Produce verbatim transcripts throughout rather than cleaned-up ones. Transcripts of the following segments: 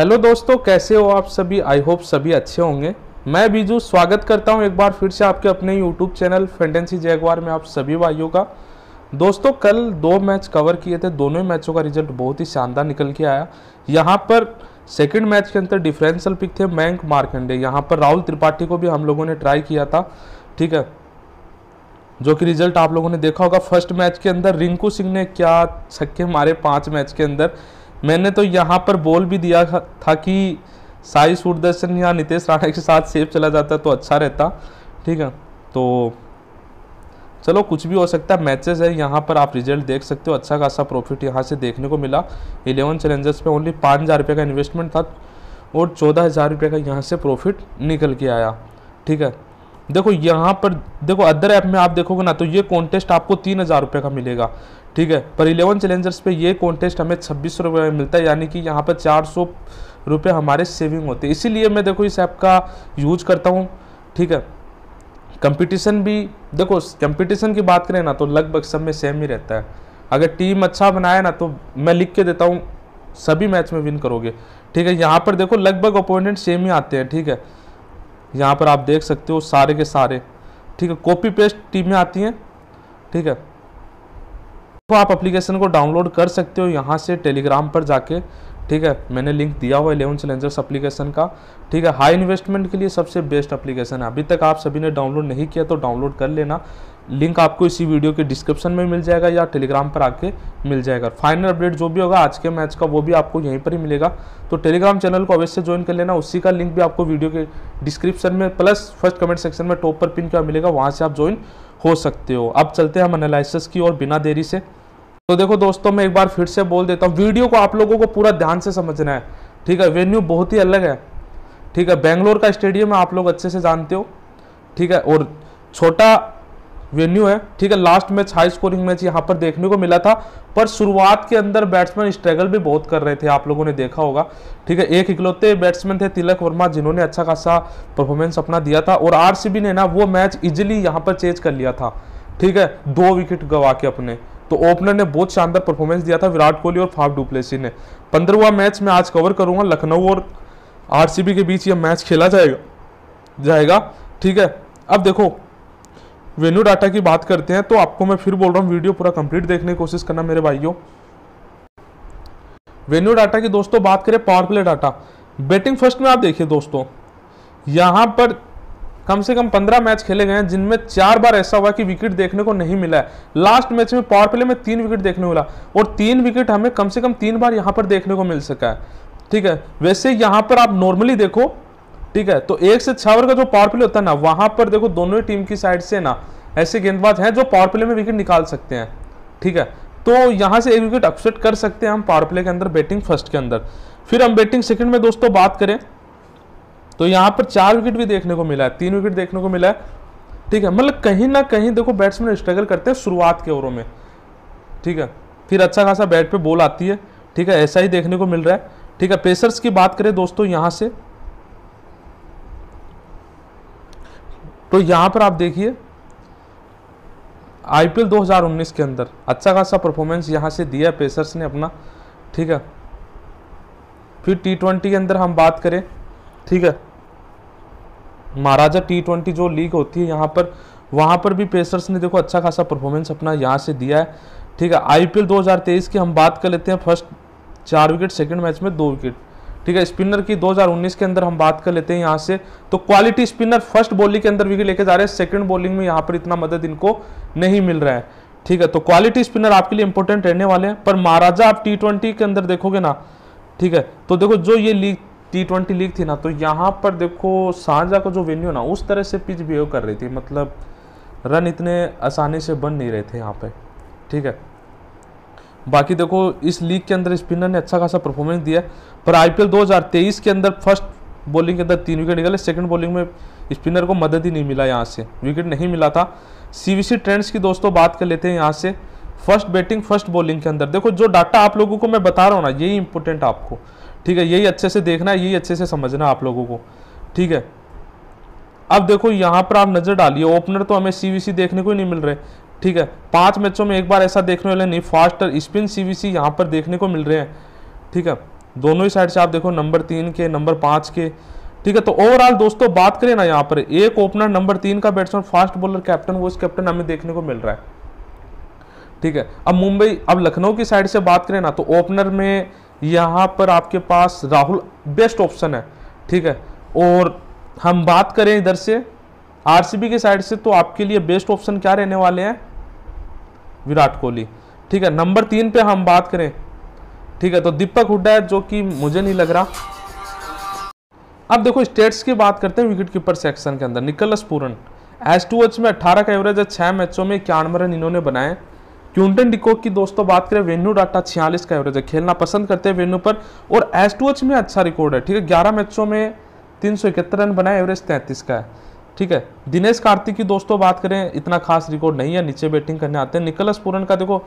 Hello दोस्तों, कैसे हो आप सभी। आई होप सभी अच्छे होंगे। मैं बीजू स्वागत करता हूं एक बार फिर से आपके अपने यूट्यूब चैनल फैंटेसी जैगवार में आप सभी भाइयों का। दोस्तों कल दो मैच कवर किए थे, दोनों ही मैचों का रिजल्ट बहुत ही शानदार निकल के आया। यहां पर सेकंड मैच के अंदर डिफरेंशियल पिक थे मयंक मार्कंडे। यहाँ पर राहुल त्रिपाठी को भी हम लोगों ने ट्राई किया था, ठीक है, जो कि रिजल्ट आप लोगों ने देखा होगा। फर्स्ट मैच के अंदर रिंकू सिंह ने क्या छक्के मारे पाँच मैच के अंदर। मैंने तो यहाँ पर बोल भी दिया था कि साई सूरदर्शन या नितेश राणा के साथ सेव चला जाता तो अच्छा रहता, ठीक है। तो चलो कुछ भी हो सकता है, मैचेस है। यहाँ पर आप रिजल्ट देख सकते हो, अच्छा खासा प्रॉफिट यहाँ से देखने को मिला। इलेवन चैलेंजर्स पे ओनली पाँच हज़ार रुपये का इन्वेस्टमेंट था और चौदह हज़ार रुपये का यहाँ से प्रॉफिट निकल के आया, ठीक है। देखो यहाँ पर देखो अदर ऐप में आप देखोगे ना तो ये कॉन्टेस्ट आपको तीन हज़ार रुपये का मिलेगा, ठीक है, पर इलेवन चैलेंजर्स पे ये कॉन्टेस्ट हमें छब्बीस सौ रुपये में मिलता है, यानी कि यहाँ पर चार सौ रुपये हमारे सेविंग होते हैं। इसीलिए मैं देखो इस ऐप का यूज करता हूँ, ठीक है। कंपटीशन भी देखो, कंपटीशन की बात करें ना तो लगभग सब में सेम ही रहता है। अगर टीम अच्छा बनाए ना तो मैं लिख के देता हूँ सभी मैच में विन करोगे, ठीक है। यहाँ पर देखो लगभग अपोनेंट सेम ही आते हैं, ठीक है, यहाँ पर आप देख सकते हो सारे के सारे, ठीक है, कॉपी पेस्ट टीमें आती हैं, ठीक है। तो आप एप्लीकेशन को डाउनलोड कर सकते हो यहाँ से टेलीग्राम पर जाके, ठीक है। मैंने लिंक दिया हुआ है इलेवन चैलेंजर्स एप्लीकेशन का, ठीक है। हाई इन्वेस्टमेंट के लिए सबसे बेस्ट एप्लीकेशन है। अभी तक आप सभी ने डाउनलोड नहीं किया तो डाउनलोड कर लेना। लिंक आपको इसी वीडियो के डिस्क्रिप्शन में मिल जाएगा या टेलीग्राम पर आके मिल जाएगा। फाइनल अपडेट जो भी होगा आज के मैच का वो भी आपको यहीं पर ही मिलेगा, तो टेलीग्राम चैनल को अवश्य ज्वाइन कर लेना। उसी का लिंक भी आपको वीडियो के डिस्क्रिप्शन में प्लस फर्स्ट कमेंट सेक्शन में टॉप पर पिन किया मिलेगा, वहाँ से आप ज्वाइन हो सकते हो। अब चलते हैं हम एनालिसिस की और बिना देरी से। तो देखो दोस्तों मैं एक बार फिर से बोल देता हूँ, वीडियो को आप लोगों को पूरा ध्यान से समझना है, ठीक है। वेन्यू बहुत ही अलग है, ठीक है। बेंगलोर का स्टेडियम आप लोग अच्छे से जानते हो, ठीक है, और छोटा वेन्यू है, ठीक है। Last match high scoring match यहाँ पर देखने को मिला था, पर शुरुआत के अंदर बैट्समैन स्ट्रगल भी बहुत कर रहे थे, आप लोगों ने देखा होगा, ठीक है। एक इकलौते बैट्समैन थे तिलक वर्मा जिन्होंने अच्छा खासा परफॉर्मेंस अपना दिया था, और आरसीबी ने ना वो मैच इजीली यहाँ पर चेज कर लिया था, ठीक है, दो विकेट गवा के अपने। तो ओपनर ने बहुत शानदार परफॉर्मेंस दिया था विराट कोहली और फाफ डू प्लेसी ने। पंद्रहवां मैच मैं आज कवर करूँगा, लखनऊ और आरसीबी के बीच यह मैच खेला जाएगा जाएगा, ठीक है। अब देखो वेन्यू डाटा की बात करते हैं तो आपको मैं फिर बोल रहा हूँ वीडियो पूरा कंप्लीट देखने की कोशिश करना मेरे भाइयों। वेन्यू डाटा की दोस्तों बात करें, power play data, batting first में आप देखिए दोस्तों, यहाँ पर कम से कम पंद्रह मैच खेले गए हैं जिनमें चार बार ऐसा हुआ कि विकेट देखने को नहीं मिला है। लास्ट मैच में पावर प्ले में तीन विकेट देखने को मिला और तीन विकेट हमें कम से कम तीन बार यहाँ पर देखने को मिल सका है, ठीक है। वैसे यहाँ पर आप नॉर्मली देखो, ठीक है, तो एक से छह ओवर का जो पावर प्ले होता है ना, वहां पर देखो दोनों टीम की साइड से ना ऐसे गेंदबाज हैं जो पावर प्ले में विकेट निकाल सकते हैं, ठीक है। तो यहां से एक विकेट अपसेट कर सकते हैं हम पावर प्ले के अंदर, बैटिंग फर्स्ट के अंदर। फिर हम बैटिंग सेकंड में दोस्तों बात करें तो यहाँ पर चार विकेट भी देखने को मिला है, तीन विकेट देखने को मिला है, ठीक है। मतलब कहीं ना कहीं देखो बैट्समैन स्ट्रगल करते हैं शुरुआत के ओवरों में, ठीक है, फिर अच्छा खासा बैट पे बॉल आती है, ठीक है, ऐसा ही देखने को मिल रहा है, ठीक है। पेसर्स की बात करें दोस्तों यहाँ से तो यहाँ पर आप देखिए आईपीएल दो हज़ार उन्नीस के अंदर अच्छा खासा परफॉर्मेंस यहाँ से दिया पेसर्स ने अपना, ठीक है। फिर टी ट्वेंटी के अंदर हम बात करें, ठीक है, महाराजा टी ट्वेंटी जो लीग होती है यहाँ पर, वहाँ पर भी पेसर्स ने देखो अच्छा खासा परफॉर्मेंस अपना यहाँ से दिया है, ठीक है। आईपीएल दो हज़ार तेईस की हम बात कर लेते हैं, फर्स्ट चार विकेट, सेकेंड मैच में दो विकेट, ठीक है। स्पिनर की दो हज़ार उन्नीस के अंदर हम बात कर लेते हैं यहाँ से, तो क्वालिटी स्पिनर फर्स्ट बॉलिंग के अंदर विकेट लेके जा रहे हैं, सेकंड बॉलिंग में यहाँ पर इतना मदद इनको नहीं मिल रहा है, ठीक है। तो क्वालिटी स्पिनर आपके लिए इंपॉर्टेंट रहने वाले हैं। पर महाराजा आप टी ट्वेंटी के अंदर देखोगे ना, ठीक है, तो देखो जो ये लीग टी ट्वेंटी लीग थी ना तो यहाँ पर देखो सांझा का जो वेन्यू ना उस तरह से पिच बिहेव कर रही थी, मतलब रन इतने आसानी से बन नहीं रहे थे यहाँ पर, ठीक है। बाकी देखो इस लीग के अंदर स्पिनर ने अच्छा खासा परफॉर्मेंस दिया, पर आईपीएल दो हज़ार तेईस के अंदर फर्स्ट बॉलिंग के अंदर तीन विकेट निकले, सेकंड बॉलिंग में स्पिनर को मदद ही नहीं मिला, यहाँ से विकेट नहीं मिला था। सीवीसी ट्रेंड्स की दोस्तों बात कर लेते हैं यहाँ से, फर्स्ट बैटिंग फर्स्ट बॉलिंग के अंदर देखो जो डाटा आप लोगों को मैं बता रहा हूँ ना यही इंपॉर्टेंट आपको, ठीक है, यही अच्छे से देखना है, यही अच्छे से समझना आप लोगों को, ठीक है। अब देखो यहाँ पर आप नजर डालिए, ओपनर तो हमें सीवीसी देखने को ही नहीं मिल रहे, ठीक है, पांच मैचों में एक बार ऐसा देखने वाले नहीं। फास्टर स्पिन सीवीसी यहाँ पर देखने को मिल रहे हैं, ठीक है। दोनों ही साइड से आप देखो नंबर तीन के नंबर पाँच के, ठीक है। तो ओवरऑल दोस्तों बात करें ना यहाँ पर एक ओपनर नंबर तीन का batsman fast bowler captain vice captain हमें देखने को मिल रहा है, ठीक है। अब मुंबई अब लखनऊ की साइड से बात करें ना तो ओपनर में यहाँ पर आपके पास राहुल बेस्ट ऑप्शन है, ठीक है। और हम बात करें इधर से आरसीबी के साइड से तो आपके लिए बेस्ट ऑप्शन क्या रहने वाले हैं, विराट कोहली, ठीक है। नंबर तीन पे हम बात करें, ठीक है, तो दीपक हुड्डा है जो कि मुझे नहीं लग रहा। अब देखो स्टेट्स की बात करते हैं विकेट कीपर सेक्शन के अंदर। Nicholas Pooran H two H में अट्ठारह का एवरेज है, छः मैचों में इक्यानवे रन इन्होंने बनाए। क्विंटन डे कॉक की दोस्तों बात करें वेन्यू डाटा छियालीस का एवरेज है, खेलना पसंद करते हैं वेन्यू पर और एच टू एच में अच्छा रिकॉर्ड है, ठीक है। ग्यारह मैचों में तीन सौ इकहत्तर रन बनाए, एवरेज तैंतीस का है, ठीक है। दिनेश कार्तिक की दोस्तों बात करें इतना खास रिकॉर्ड नहीं है, नीचे बैटिंग करने आते हैं। निकोलस पूरन का देखो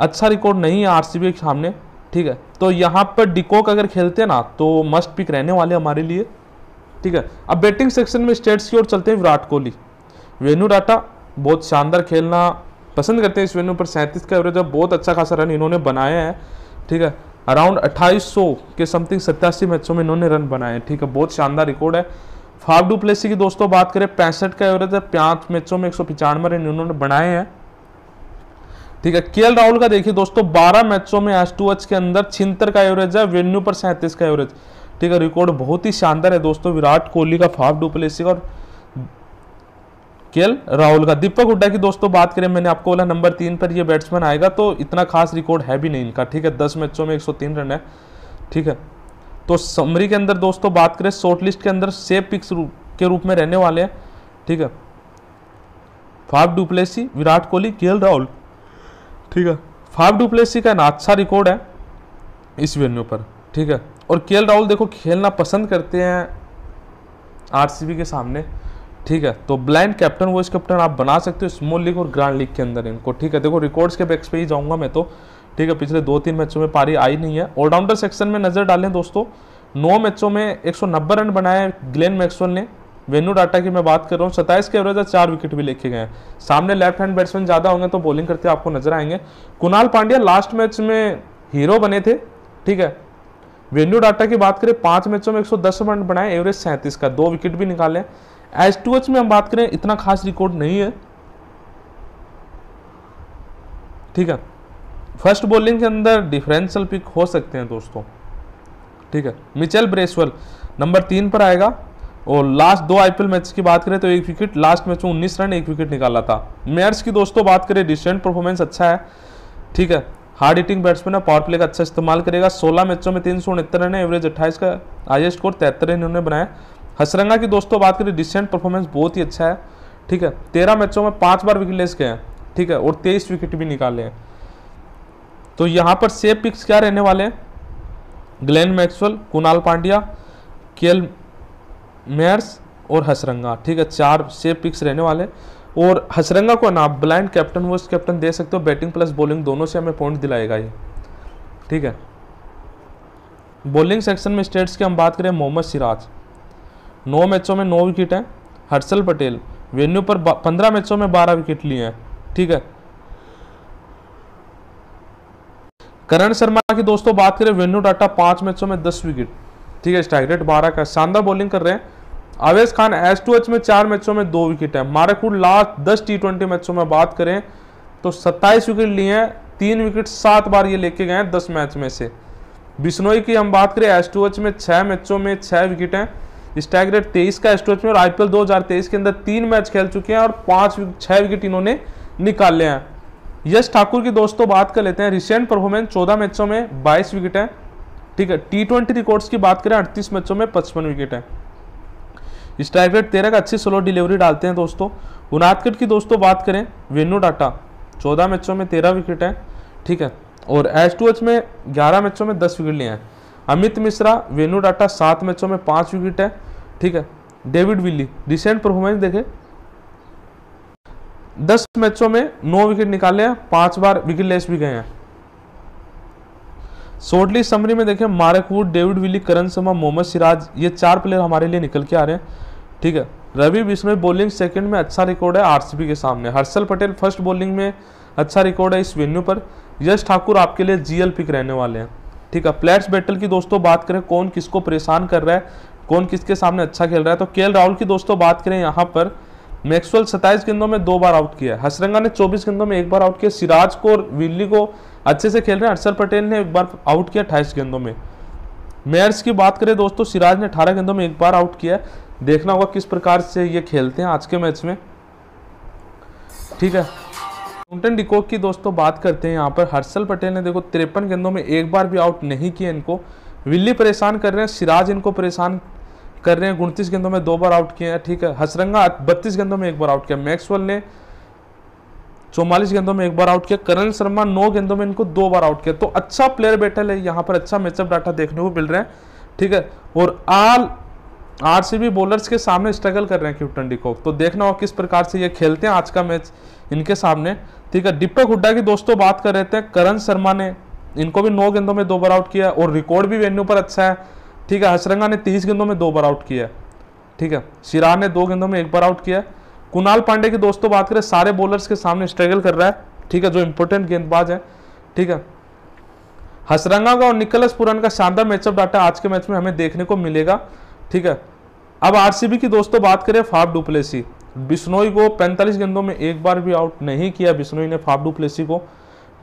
अच्छा रिकॉर्ड नहीं है आरसीबी के सामने, ठीक है। तो यहाँ पर डे कॉक अगर खेलते हैं ना तो मस्ट पिक रहने वाले हमारे लिए, ठीक है। अब बैटिंग सेक्शन में स्टेट्स की ओर चलते हैं। विराट कोहली वेन्यू डाटा बहुत शानदार, खेलना पसंद करते हैं इस वेन्यू पर, सैंतीस का एवरेज है, बहुत अच्छा खासा रन इन्होंने बनाए हैं, ठीक है। अराउंड अट्ठाईस सौ के समथिंग सत्तासी मैचों में इन्होंने रन बनाए, ठीक है, बहुत शानदार रिकॉर्ड है। फाफ डू प्लेसी की दोस्तों बात करें पैंसठ का एवरेज है, पाँच मैचों में एक सौ पचानवे रन इन्होंने बनाए हैं, ठीक है। केएल राहुल का देखिए दोस्तों बारह मैचों में एच टू एच के अंदर छिहत्तर का एवरेज है, वेन्यू पर सैंतीस का एवरेज, ठीक है, रिकॉर्ड बहुत ही शानदार है दोस्तों विराट कोहली का, फाफ डू प्लेसी का और केएल राहुल का। दीपक हुड्डा की दोस्तों बात करें, मैंने आपको बोला नंबर तीन पर ये बैट्समैन आएगा, तो इतना खास रिकॉर्ड है भी नहीं इनका, ठीक है, दस मैचों में एक सौ तीन रन है, ठीक है। तो समरी के अंदर दोस्तों बात करें शॉर्ट लिस्ट के अंदर सेफ पिक्स रूप, के रूप में रहने वाले हैं, ठीक है। Faf du Plessis, Virat Kohli, KL Rahul, ठीक है। फाफ डू प्लेसी का ना अच्छा रिकॉर्ड है इस वेन्यू पर, ठीक है, और केएल राहुल देखो खेलना पसंद करते हैं आरसीबी के सामने, ठीक है। तो ब्लाइंड कैप्टन वाइस कैप्टन आप बना सकते हो स्मॉल लीग और ग्रैंड लीग के अंदर इनको, ठीक है। देखो रिकॉर्ड्स के बेक्स पे ही जाऊंगा मैं तो, ठीक है, पिछले दो तीन मैचों में पारी आई नहीं है। ऑलराउंडर सेक्शन में नज़र डालें दोस्तों, नौ मैचों में एक सौ नब्बे रन बनाए ग्लेन मैक्सवेल ने। वेन्यू डाटा की मैं बात कर रहा हूँ, सत्ताईस के एवरेज है, चार विकेट भी लेके गए। सामने लेफ्ट हैंड बैट्समैन ज़्यादा होंगे तो बॉलिंग करते आपको नजर आएंगे। कुणाल पांड्या लास्ट मैच में हीरो बने थे, ठीक है। वेन्यू डाटा की बात करें पाँच मैचों में एक सौ दस रन बनाए, एवरेज सैंतीस का, दो विकेट भी निकाले। एच टू एच में हम बात करें इतना खास रिकॉर्ड नहीं है, ठीक है। फर्स्ट बॉलिंग के अंदर डिफरेंशियल पिक हो सकते हैं दोस्तों, ठीक है। मिचेल ब्रेसवेल नंबर तीन पर आएगा और लास्ट दो आईपीएल मैच की बात करें तो एक विकेट, लास्ट मैच में उन्नीस रन एक विकेट निकाला था। मेयर्स की दोस्तों बात करें रिसेंट परफॉर्मेंस अच्छा है, ठीक है, हार्ड हिटिंग बैट्समैन है, पावर प्ले का अच्छा इस्तेमाल करेगा। सोलह मैचों में तीन सौ उनहत्तर रन है, एवरेज अट्ठाईस का, हाईएस्ट स्कोर तिहत्तर रन इन्होंने बनाया। हसरंगा की दोस्तों बात करें रिसेंट परफॉर्मेंस बहुत ही अच्छा है, ठीक है, तेरह मैचों में पांच बार विकेट ले गए हैं, ठीक है, और तेईस विकेट भी निकाले हैं। तो यहाँ पर सेफ पिक्स क्या रहने वाले हैं, Glenn Maxwell, Krunal Pandya, Kyle Mayers और हसरंगा, ठीक है, चार सेफ पिक्स रहने वाले। और हसरंगा को ना ब्लाइंड कैप्टन वाइस कैप्टन दे सकते हो, बैटिंग प्लस बॉलिंग दोनों से हमें पॉइंट दिलाएगा ये, ठीक है। बॉलिंग सेक्शन में स्टेट्स की हम बात करें, मोहम्मद सिराज नौ मैचों में नौ विकेट हैं। हर्षल पटेल वेन्यू पर पंद्रह मैचों में बारह विकेट लिए हैं, ठीक है। करण शर्मा की दोस्तों बात करें वेन्यू डाटा पाँच मैचों में दस विकेट, ठीक है, स्ट्राइक रेट बारह का, शानदार बॉलिंग कर रहे हैं। आवेश खान एच टू एच में चार मैचों में दो विकेट है। मार्क वुड लास्ट दस टी ट्वेंटी मैचों में बात करें तो सत्ताईस विकेट लिए हैं, तीन विकेट सात बार ये लेके गए हैं दस मैच में से। बिश्नोई की हम बात करें एच टू एच में छः मैचों में छः विकेट हैं, स्ट्राइक रेट तेईस का स्टोच में, और आईपीएल दो हज़ार तेईस के अंदर तीन मैच खेल चुके हैं और पांच छह विकेट इन्होंने निकाले हैं। यश ठाकुर की दोस्तों बात कर लेते हैं, रिसेंट परफॉर्मेंस चौदह मैचों में बाईस विकेट हैं, ठीक है। टी ट्वेंटी रिकॉर्ड्स की बात करें अड़तीस मैचों में पचपन विकेट हैं, स्ट्राइक रेट तेरह का, अच्छी स्लो डिलीवरी डालते हैं दोस्तों। उनादकट की दोस्तों बात करें वेन्यू डाटा चौदह मैचों में तेरह विकेट हैं, ठीक है, और एच टू एच में ग्यारह मैचों में दस विकेट लिए हैं। अमित मिश्रा वेन्यू डाटा सात मैचों में पांच विकेट है, ठीक है। डेविड विली रिसेंट परफॉर्मेंस देखे दस मैचों में नौ विकेट निकाले हैं, पांच बार विकेट लेस भी गए हैं। शॉर्टलिस्ट समरी में देखें Mark Wood, David Willey, Karan Sharma, Mohammed Siraj, ये चार प्लेयर हमारे लिए निकल के आ रहे हैं, ठीक है। रवि बिश्नोई बॉलिंग सेकेंड में अच्छा रिकॉर्ड है आरसीबी के सामने। हर्षल पटेल फर्स्ट बॉलिंग में अच्छा रिकॉर्ड है इस वेन्यू पर। यश ठाकुर आपके लिए जीएल पिक रहने वाले हैं। ठीक है। प्लेयर्स बैटल की दोस्तों बात करें, कौन किसको परेशान कर रहा है, कौन किसके सामने अच्छा खेल रहा है, तो केएल राहुल की दोस्तों बात करें यहाँ पर मैक्सवेल सत्ताईस गेंदों में दो बार आउट किया है, हसरंगा ने चौबीस गेंदों में एक बार आउट किया, सिराज को और विल्ली को अच्छे से खेल रहे हैं, हर्षल पटेल ने एक बार आउट किया अट्ठाईस गेंदों में। मेयर्स की बात करें दोस्तों, सिराज ने अठारह गेंदों में एक बार आउट किया है, देखना होगा किस प्रकार से ये खेलते हैं आज के मैच में, ठीक है। क्विंटन डी कॉक की दोस्तों बात करते हैं यहाँ पर, हर्षल पटेल ने देखो तिरपन गेंदों में एक बार भी आउट नहीं किया इनको, विल्ली परेशान कर रहे हैं, सिराज इनको परेशान कर रहे हैं, उनतीस गेंदों में दो बार आउट किए हैं, ठीक है। हसरंगा बत्तीस गेंदों में एक बार आउट किया, मैक्सवेल ने चौवालीस गेंदों में एक बार आउट किया, करण शर्मा नौ गेंदों में इनको दो बार आउट किया। तो अच्छा प्लेयर बैटल है यहाँ पर, अच्छा मैचअप डाटा देखने को मिल रहे हैं, ठीक है। और आल आरसीबी बॉलर्स के सामने स्ट्रगल कर रहे हैं क्विंटन डी कॉक, तो देखना होगा किस प्रकार से ये खेलते हैं आज का मैच इनके सामने, ठीक है। दीपक हुड्डा की दोस्तों बात कर रहे थे, करण शर्मा ने इनको भी नौ गेंदों में दो बार आउट किया और रिकॉर्ड भी वेन्यू पर अच्छा है, ठीक है। हसरंगा ने तीस गेंदों में दो बार आउट किया, ठीक है। सिराज ने दो गेंदों में एक बार आउट किया। कुणाल पांडे की दोस्तों बात करें, सारे बॉलर्स के सामने स्ट्रगल कर रहा है, ठीक है, जो इंपॉर्टेंट गेंदबाज है, ठीक है। हसरंगा का और निकोलस पूरन का शानदार मैचअप डाटा आज के मैच में हमें देखने को मिलेगा, ठीक है। अब आरसीबी की दोस्तों बात करें, फाफ डु प्लेसी बिश्नोई को पैंतालीस गेंदों में एक बार भी आउट नहीं किया बिश्नोई ने फाफ डु प्लेसी को,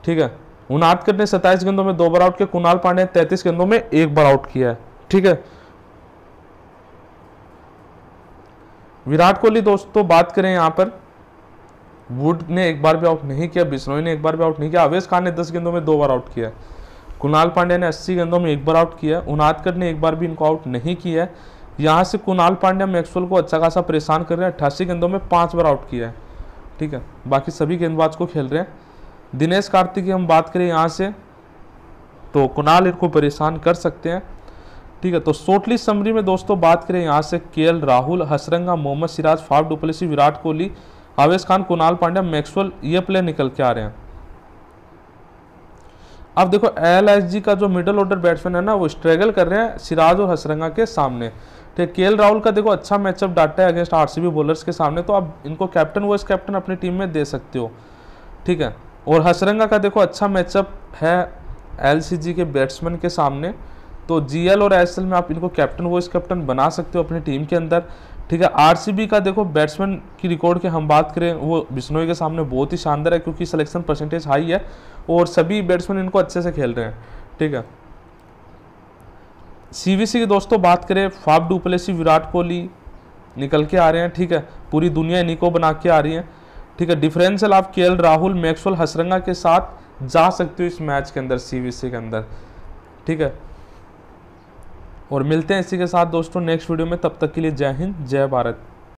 ठीक है। उनादकर ने सत्ताईस गेंदों में दो बार आउट किया, कुणाल पांडे ने तैंतीस गेंदों में एक बार आउट किया है, ठीक है। विराट कोहली दोस्तों बात करें यहाँ पर, वुड ने एक बार भी आउट नहीं किया, बिश्नोई ने एक बार भी आउट नहीं किया, अवेश खान ने दस गेंदों में दो बार आउट किया, कुणाल पांडे ने अस्सी गेंदों में एक बार आउट किया, उनादकर ने एक बार भी इनको आउट नहीं किया है। यहाँ से कुणाल पांड्या मैक्सवेल को अच्छा खासा परेशान कर रहे हैं, अट्ठासी गेंदों में पाँच बार आउट किया है, ठीक है। बाकी सभी गेंदबाज को खेल रहे हैं। दिनेश कार्तिक की हम बात करें यहाँ से, तो कुणाल इनको परेशान कर सकते हैं, ठीक है। तो शॉर्टलिस्ट समरी में दोस्तों बात करें यहाँ से, KL Rahul, Hasaranga, Mohammed Siraj, Faf du Plessis, Virat Kohli, Avesh Khan, Krunal Pandya, Maxwell, ये प्लेयर निकल के आ रहे हैं। अब देखो एलएसजी का जो मिडल ऑर्डर बैट्समैन है ना, वो स्ट्रगल कर रहे हैं सिराज और हसरंगा के सामने, ठीक है। केएल राहुल का देखो अच्छा मैचअप डाटा है अगेंस्ट आरसीबी बॉलर्स के सामने, तो आप इनको कैप्टन वाइस कैप्टन अपनी टीम में दे सकते हो, ठीक है। और हसरंगा का देखो अच्छा मैचअप है एलसीजी के बैट्समैन के सामने, तो जीएल और एसएल में आप इनको कैप्टन वाइस कैप्टन बना सकते हो अपनी टीम के अंदर, ठीक है। आरसीबी का देखो बैट्समैन की रिकॉर्ड की हम बात करें, वो बिश्नोई के सामने बहुत ही शानदार है क्योंकि सिलेक्शन परसेंटेज हाई है और सभी बैट्समैन इनको अच्छे से खेल रहे हैं, ठीक है। सीवीसी की दोस्तों बात करें, Faf du Plessis, Virat Kohli निकल के आ रहे हैं, ठीक है। पूरी दुनिया इन्हीं को बना के आ रही है, ठीक है। डिफरेंशियल आप केएल राहुल, मैक्सवेल, हसरंगा के साथ जा सकते हो इस मैच के अंदर सीवीसी के अंदर, ठीक है। और मिलते हैं इसी के साथ दोस्तों नेक्स्ट वीडियो में, तब तक के लिए जय हिंद, जय भारत।